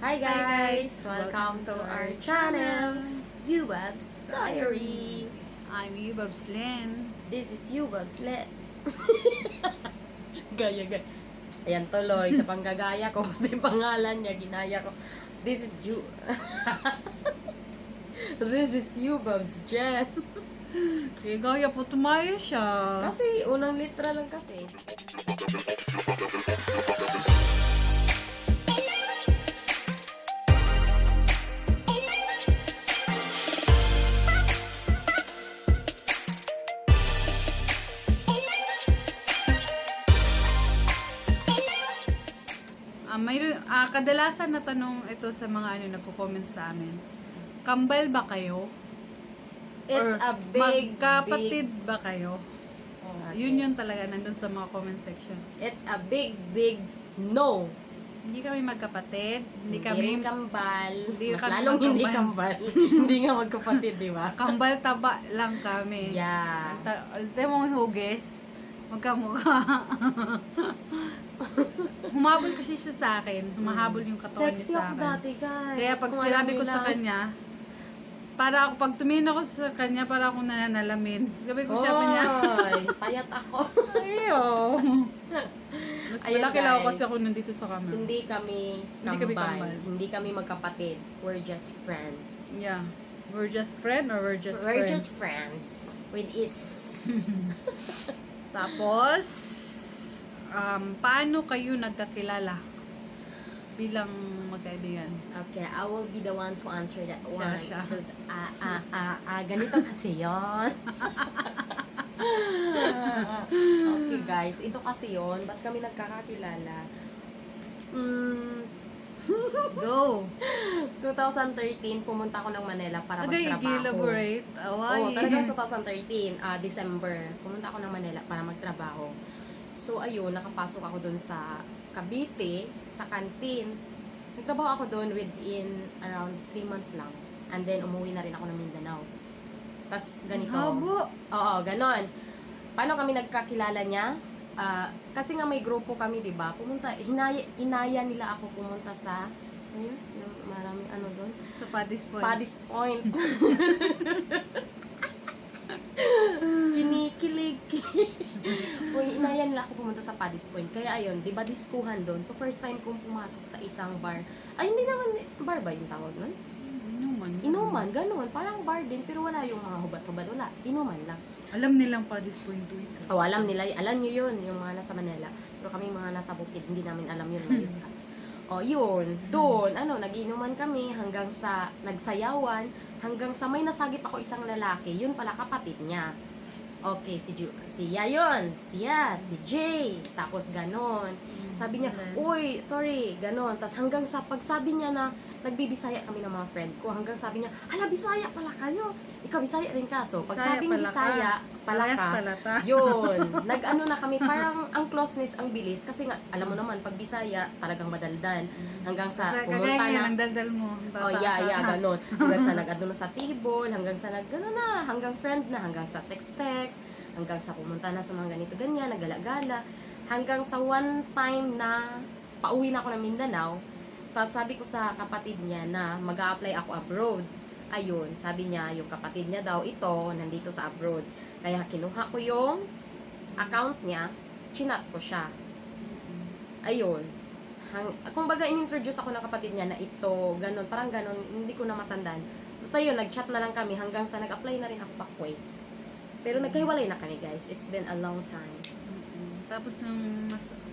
Hi guys! Welcome to our channel, Yubabs Diary. I'm Yubabs Lin. This is Yubabs Lin. Gaya. Ayan tuloy, sa panggagaya ko, yung pangalan niya, ginaya ko. This is Yubabs Jen. Kaya gaya po tumayo siya. Kasi unang litra lang kasi. Kadalasan na tanong ito sa mga nagko-comment sa amin. Kambal ba kayo? It's or a big magkapatid big... ba kayo? Oh, okay. Yun yun talaga nandun sa mga comment section. It's a big no. Hindi kami magkapatid, hindi kami kambal. Mas lalong hindi kambal. Hindi nga magkapatid, di ba? Kambal taba lang kami. Yeah. Demo huges. Magkamukha. Humabol kasi siya sa akin. Humahabol yung katawan niya sa akin. Dati, guys. Kaya pag sinabi ko sa kanya, pag tumingin ako sa kanya, para akong nananalamin. Sabi ko siya pa niya. Ay, payat ako. Ayo. Mas malaki lang ako kasi ako nandito sa camera. Hindi kami kambal. Hindi kami magkapatid. We're just friends. Yeah. We're just friends or we're just friends? We're just friends. With is. Tapos, paano kayo nagkakilala bilang magkaibigan? Okay, I will be the one to answer that one. Because, ganito kasi yon. Okay guys, ito kasi yon. Ba't kami nagkakakilala? Go! 2013, pumunta ako ng Manila para magtrabaho. Elaborate. Oo, talagang 2013, December. Pumunta ako ng Manila para magtrabaho. So, ayun, nakapasok ako doon sa Cavite, sa canteen. Nagtrabaho ako doon within around 3 months lang. And then, umuwi na rin ako ng Mindanao. Tapos, ganito. Habo! Oo, ganon. Paano kami nagkakilala niya? Kasi nga may grupo kami, diba? Pumunta, inaya nila ako pumunta sa, marami, ano doon? Sa Padi's Point. Padi's Point. Inaya nila ako pumunta sa Padi's Point. Kaya ayun, diba diskuhan doon? So first time kong pumasok sa isang bar. Ay, hindi naman, bar ba yung tawag nun? Inuman, ganun. Parang bar din, pero wala yung mga hubat-hubat. Wala, inuman lang. Alam nilang Padi's Point to it. Oh, alam nila. Alam nyo yun, yung mga nasa Manila. Pero kami mga nasa bukid, hindi namin alam yun. O, yun. Doon, nag-inuman kami hanggang sa nagsayawan, hanggang sa may nasagip ako isang lalaki. Yun pala kapatid niya. Okay, siya yun. Siya, si Jay. Tapos ganon. Sabi niya, uy, sorry, ganon. Tapos hanggang sa pagsabi niya na nagbibisaya kami ng mga friend ko, hanggang sabi niya, hala, Bisaya pala kayo. Ikaw, Bisaya rin ka. So, pagsabing Bisaya pala ka, yun. Nag-ano na kami, parang ang closeness, ang bilis. Kasi nga, alam mo naman, pag Bisaya, talagang madaldal. Hanggang sa pumunta na. Ang daldal mo. Oh, yeah, ganon. Hanggang sa nag-ano na sa table, hanggang sa nag-ano na, hanggang friend na, hanggang sa text-text, hanggang sa pumunta na sa mga ganito-ganyan, nagala-gala, hanggang sa one time na pauwi na ako ng Mindanao. Tapos sabi ko sa kapatid niya na mag-a-apply ako abroad. Ayun, sabi niya, yung kapatid niya daw ito, nandito sa abroad. Kaya kinuha ko yung account niya, chinat ko siya. Ayun. Kung baga, inintroduce ako ng kapatid niya na ito, ganun, parang ganun, hindi ko na matandaan. Basta yun, nag-chat na lang kami hanggang sa nag-apply na rin ako pa Kuwait. Pero nagkahiwalay na kami, guys. It's been a long time. Tapos nung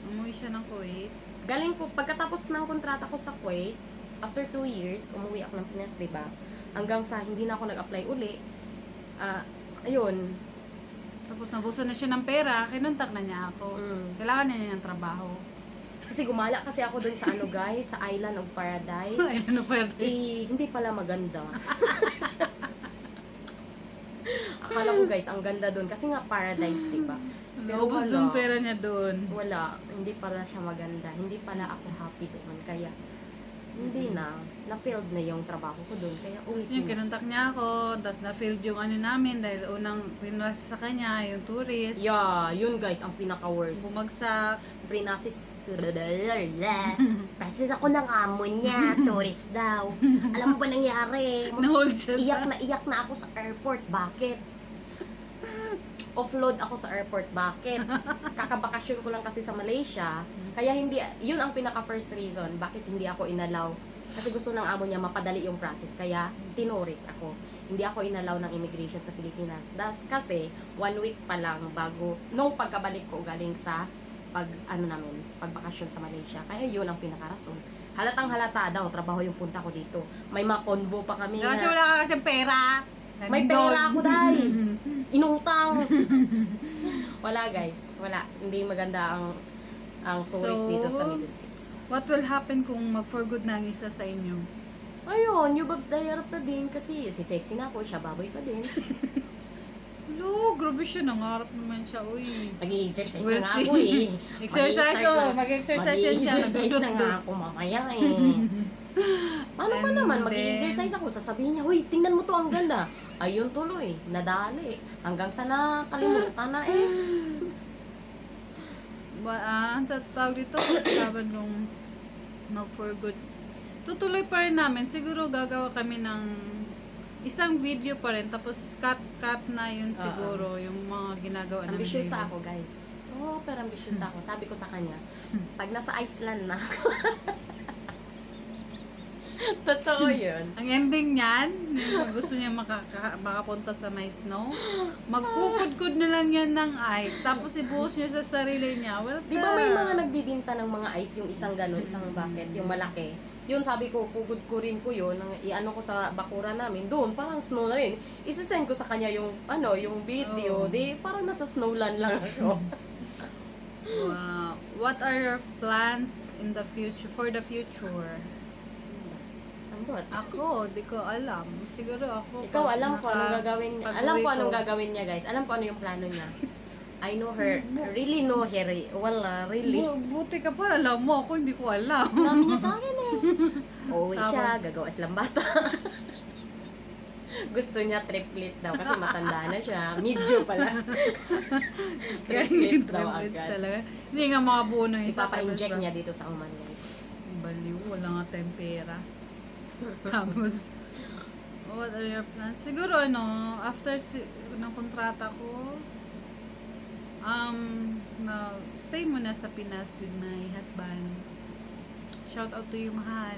umuwi siya ng Kuwait? Galing po. Pagkatapos ng kontrata ko sa Kuwait, after 2 years, umuwi ako ng Pinas, diba? Hanggang sa hindi na ako nag-apply uli. Ayun. Tapos nabusan na siya ng pera, kinuntak na niya ako. Kailangan na niya ng trabaho. Kasi gumala kasi ako dun sa guys, sa Island of Paradise. Island of Paradise? Eh, hindi pala maganda. Akala ko guys, ang ganda doon. Kasi nga paradise, diba? Pero wala. Yung pera niya doon. Wala. Hindi pala siya maganda. Hindi pala ako happy doon. Kaya, hindi na, na-failed na yung trabaho ko doon. Kaya tapos yung kinontak niya ako, tapos na-failed yung ano namin dahil unang prinasa sa kanya, yung tourist. Yeah, yun guys, ang pinaka-worst. Bumagsak. Prinasis. Prasis ako ng amo niya, tourist daw. Alam mo ba nangyari? Na-hold siya. Iyak na ako sa airport. Bakit? Offload ako sa airport. Bakit? Kakabakasyon ko lang kasi sa Malaysia. Kaya hindi, yun ang pinaka-first reason bakit hindi ako inalaw. Kasi gusto ng amo niya mapadali yung process. Kaya tinoris ako. Hindi ako inalaw ng immigration sa Pilipinas. Das, kasi 1 week pa lang bago, nung pagkabalik ko galing sa pagbakasyon sa Malaysia. Kaya yun ang pinakarason. Halatang halata daw, trabaho yung punta ko dito. May mga convo pa kami. Kasi wala ka kasi pera. May pera ako dahil inutang. Wala guys, wala. Hindi maganda ang tourist dito sa Middle East. What will happen kung mag-for good na ang isa sa inyo? Ayun, Yubabs Diary pa din kasi si sexy na ako, siya baboy pa din. Hello, grabe siya, nangarap naman siya, uy. Mag-exercise na nga ako eh. Exercise o, mag-exercise siya. Mag-exercise na nga ako mamaya eh. Paano ba naman? Mag-exercise ako, sasabihin niya, uy, tingnan mo to, ang ganda. Ayun tuloy, nadali. Hanggang sa nakalimutan na eh. Ang tawag dito, sabi nung mag-for good. Tutuloy pa rin namin. Siguro gagawa kami ng isang video pa rin. Tapos cut na yun siguro yung mga ginagawa namin. Ambisyosa ako guys. Super ambisyosa ako. Sabi ko sa kanya, pag nasa Iceland na ako. Totoo yun. Ang ending niyan, yung gusto niya makapunta sa may snow, magkukudkud na lang yan ng ice, tapos ibuhos niya sa sarili niya. Well, di ba may mga nagbibinta ng mga ice, yung isang ganun, isang bucket, yung malaki. Yun, sabi ko, kukudkurin ko yun, iano ko sa bakura namin, doon, parang snow na rin. Isasend ko sa kanya yung, ano, yung video, di, parang nasa snowland lang ako. Wow. What are your plans in the future, for the future? But ako, di ko alam. Siguro ako. Ikaw, alam ko anong gagawin niya. Alam ko anong gagawin niya, guys. Alam ko ano yung plano niya. I know her. Really know her. Wala, really. Buti ka pa, alam mo. Ako, hindi ko alam. Sinabi niya sa akin eh. Uwi siya, gagawa silang bata. Gusto niya triplets daw kasi matanda na siya. Medyo pala. Triplets daw agad. Hindi nga makabuo ng isa. Ipapa-inject niya dito sa Oman, guys. Baliw, wala nga tayong pera. Tapos, what are your plans? Siguro, ano, after ng kontrata ko, stay muna sa Pinas with my husband. Shout out to you, mahal.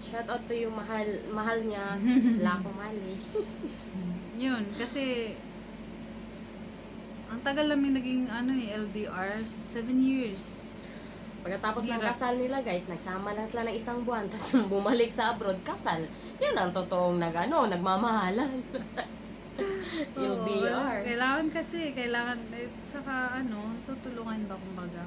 Shout out to you, mahal. Mahal niya. Wala akong mahal eh. Yun, kasi, ang tagal namin naging, ano eh, LDR, 7 years. Pagkatapos ng kasal nila guys, nagsama na sila ng 1 buwan, tapos bumalik sa abroad, kasal. Yan ang totoong nagmamahalan. LDR. Kailangan kasi, saka ano, tutulungan ba kumbaga?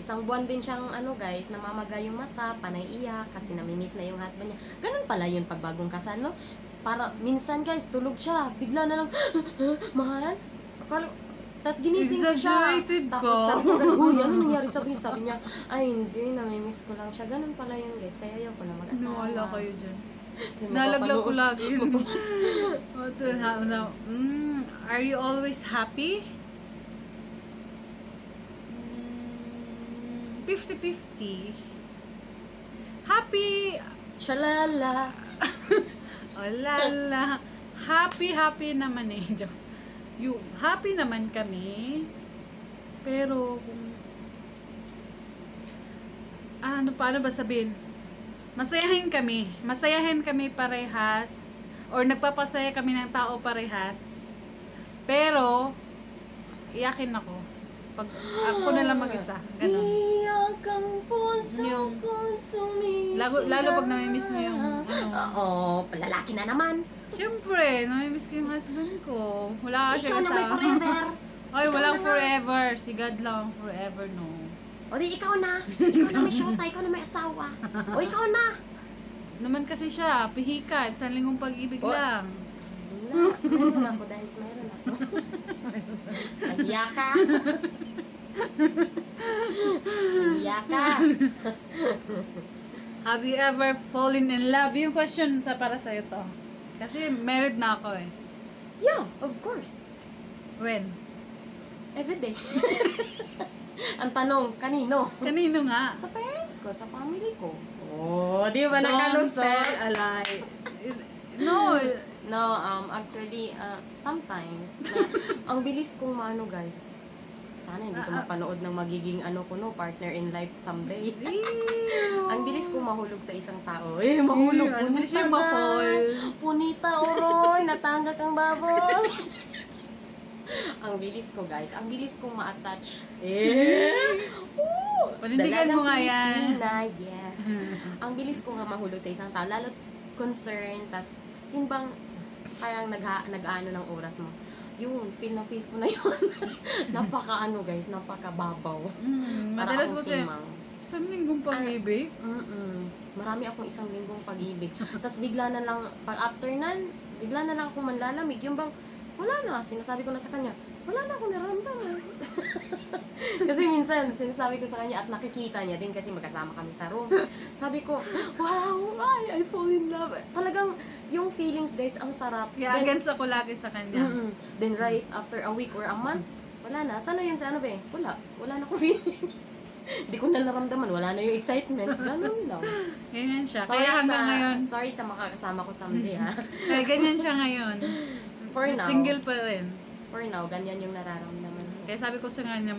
1 buwan din siyang ano guys, namamaga yung mata, panay iyak, kasi namimiss na yung husband niya. Ganun pala yun pag bagong kasal, no? Para, minsan guys, tulog siya, bigla na lang, mahal? Akala, tapos ginising ko siya. Tapos sabi ko, uy, ano nangyari? Sabi niya, ay hindi, namimiss ko lang siya. Ganun pala yun guys, kaya ayaw ko na mag-asawa. Nawala kayo dyan. Nalaglag ko lagi. Are you always happy? 50-50. Happy. Shalala. Olala. Happy naman eh. Joke. Happy naman kami, pero kung paano ba sabihin, masayahin kami parehas, or nagpapasaya kami ng tao parehas, pero iyakin ako pag ako na lang mag-isa, ganun. Iyakan puso-consuming lalo pag namimiss mo yung palalaki na naman. Siyempre, namimiss ko yung husband ko. Wala ka siya kasama. Ikaw na may forever. Ay, walang forever. Si God lang forever, no. O di, ikaw na. Ikaw na may shota, ikaw na may asawa. O ikaw na. Naman kasi siya, pihikat, sanlingong pag-ibig lang. Wala, mayroon ako dahil mayroon ako. Nagyaka. Nagyaka. Have you ever fallen in love? Yung question sa para sa'yo to. Kasi married na ako eh. Yeah, of course. When? Every day. Ang tanong, kanino? Kanino nga? Sa parents ko, sa family ko. Oh, di ba nakalusot? Don't tell a lie. No. No, actually, sometimes, ang bilis kong maano guys. Sana hindi ko mapanood ng magiging ano ko no, partner in life someday. Ang bilis kong mahulog sa isang tao. Eh, mahulog. Ang bilis yung ma-fall. Punita, oroy, natanggak ang baboy. Ang bilis ko guys. Ang bilis kong ma-attach. Panindigan mo nga yan. Yeah. Ang bilis kong mahulog sa isang tao. Lalo concerned. Tas, yun bang parang nag-ano ng oras mo. Yun, feel na feel ko na yun. Napaka-ano guys, napaka-babaw. Madalas ko siya, isang linggong pag-ibig? Marami akong isang linggong pag-ibig. Tapos bigla na lang, after nan, bigla na lang akong manlalamig. Yung bang, wala na, sinasabi ko na sa kanya, wala na akong naramdaman. Kasi minsan, sinasabi ko sa kanya at nakikita niya din kasi magkasama kami sa room. Sabi ko, wow, I fall in love. Talagang, yung feelings guys, ang sarap. Yeah, then, against ako lagi sa kanya. Then right after a week or a month, wala na. Sana yun sa ano ba eh? Wala. Wala na ko feelings. Hindi ko na naramdaman. Wala na yung excitement. Ganun lang. Ganyan siya. Sorry. Kaya hanggang ngayon. Sorry sa makakasama ko someday ha. Kaya ganyan siya ngayon. For now. Single pa rin. For now, ganyan yung nararamdaman. Kaya sabi ko sa kanya,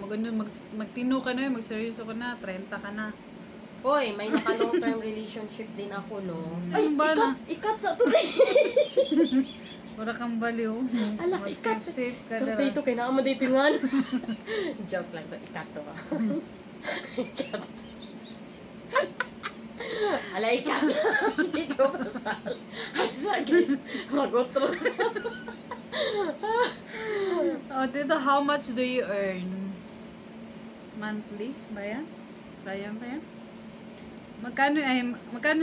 magtino ka na yun, magseryoso ka na, 30 ka na. Oy, may naka-long-term relationship din ako, no? Ay, ikat sa today! Para kang baliw. Ala, ikat! Safe ka na lang. Dito, kailangan mo dito nga. Joke lang to, ikat to ka. Ikat. Ala, ikat lang. Hindi ko pasal. Ay, sakit. Mag-utros. Oh, dito, how much do you earn? Monthly? Ba yan? Ba yan? Magkano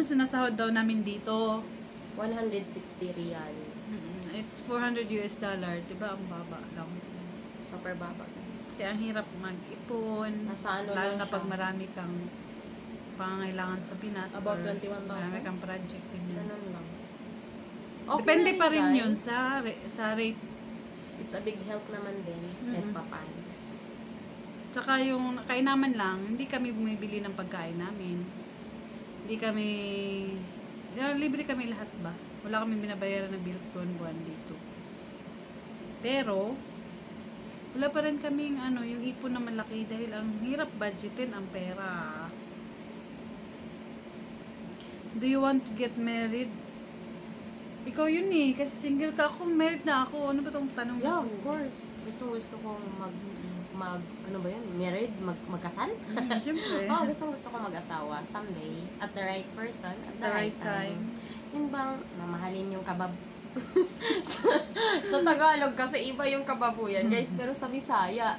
sinasahod daw namin dito? 160 real. It's $400. Diba? Ang baba lang. Super baba, guys. Kaya ang hirap mag-ipon. Nasa ano lang siya. Lalo na pag marami kang pangangailangan sa Pinas. About 21,000? Marami kang project. Ganun lang. Okay, depende pa rin guys. Yun sa rate. It's a big help naman din. Kahit papaano. Tsaka yung kain naman lang, hindi kami bumibili ng pagkain namin. Hindi kami, libre kami lahat ba? Wala kami binabayaran ng bills buwan-buwan dito. Pero, wala pa rin kaming ano, yung ipon na malaki dahil ang hirap budgetin ang pera. Do you want to get married? Ikaw yun eh, kasi single ka ako, married na ako. Ano ba itong tanong mo? Yeah, of course. Gusto kong magkasal? Siyempre. Oo, gusto ko mag-asawa someday. At the right person, at the right time. Yun bang, mamahalin yung kabab... Sa Tagalog kasi iba yung kababuyan, guys. Pero sa Bisaya,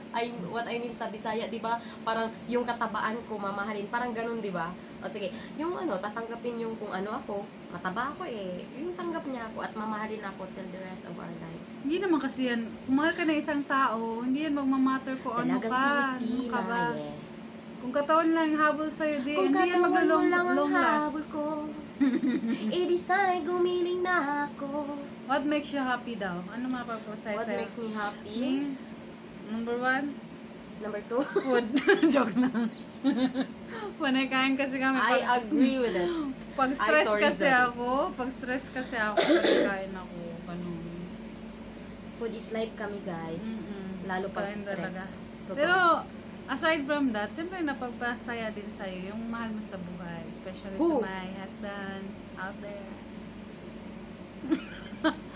what I mean sa Bisaya, di ba? Parang yung katabaan ko, mamahalin. Parang ganun, di ba? O sige, yung ano, tatanggapin yung kung ano ako, mataba ako eh. Yung tanggap niya ako at mamahalin ako till the rest of our lives. Hindi naman kasi yan, kung mahal ka na isang tao, hindi yan magmamatter ko ano pa, ano ka ba. Eh. Kung katawan lang habol sa'yo din, hindi yan maglalong last. Ko, i-decide, gumiling na ako. What makes you happy daw? Ano mapapasaya sa'yo? What makes me happy? Number 1? Number 2? Food. Joke lang. Panakain kasi kami. I agree with it. Pag stress kasi ako, panakain ako. Ganun. Food is life kami guys. Lalo pag stress. Pero, aside from that, siyempre napagpasaya din sa'yo yung mahal mo sa buhay. Especially to my husband out there.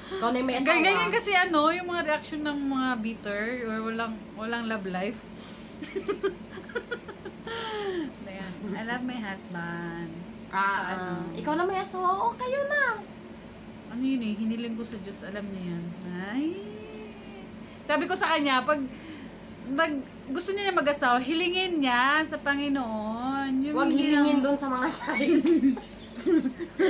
Ikaw na yung may asawa. Ganyan kasi ano, yung mga reaction ng mga bitter or walang love life. So, yan. I love my husband. Ikaw na may asawa. O, kayo na. Ano yun eh? Hiniling ko sa Diyos. Alam niya yan. Ay. Sabi ko sa kanya, pag gusto niya mag-asawa, hilingin niya sa Panginoon. Huwag hilingin doon sa mga site.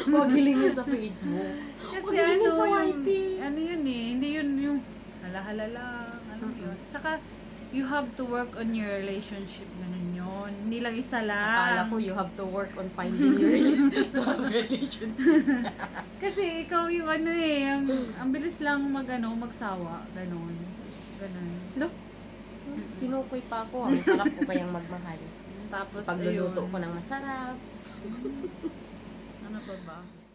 Huwag hilingin sa Facebook. Huwag hilingin sa YT. Ano yun eh? Hindi yun yung halahala lang. Ano yun? Tsaka, you have to work on your relationship. Ganun yun. noon. Hindi lang isa lang. Akala ko you have to work on finding your religion. Kasi ikaw yung ano eh, ang bilis lang magsawa, ganun. No. Tinukoy pa ako, ang sarap ko kayang magmahal. Tapos pagluluto ko ng masarap. Ano pa ba?